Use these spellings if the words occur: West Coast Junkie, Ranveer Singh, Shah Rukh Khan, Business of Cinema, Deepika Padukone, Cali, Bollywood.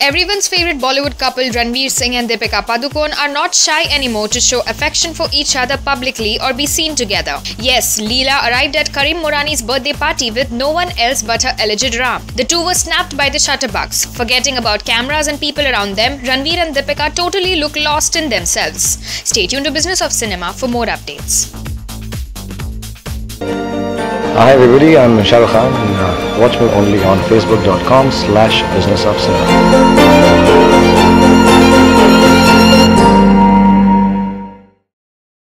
Everyone's favorite Bollywood couple Ranveer Singh and Deepika Padukone are not shy anymore to show affection for each other publicly or be seen together. Yes, Leela arrived at Karim Morani's birthday party with no one else but her alleged Ram. The two were snapped by the shutterbugs. Forgetting about cameras and people around them, Ranveer and Deepika totally look lost in themselves. Stay tuned to Business of Cinema for more updates. Hi everybody, I'm Shah Rukh Khan and watch me only on facebook.com/businessofcinema.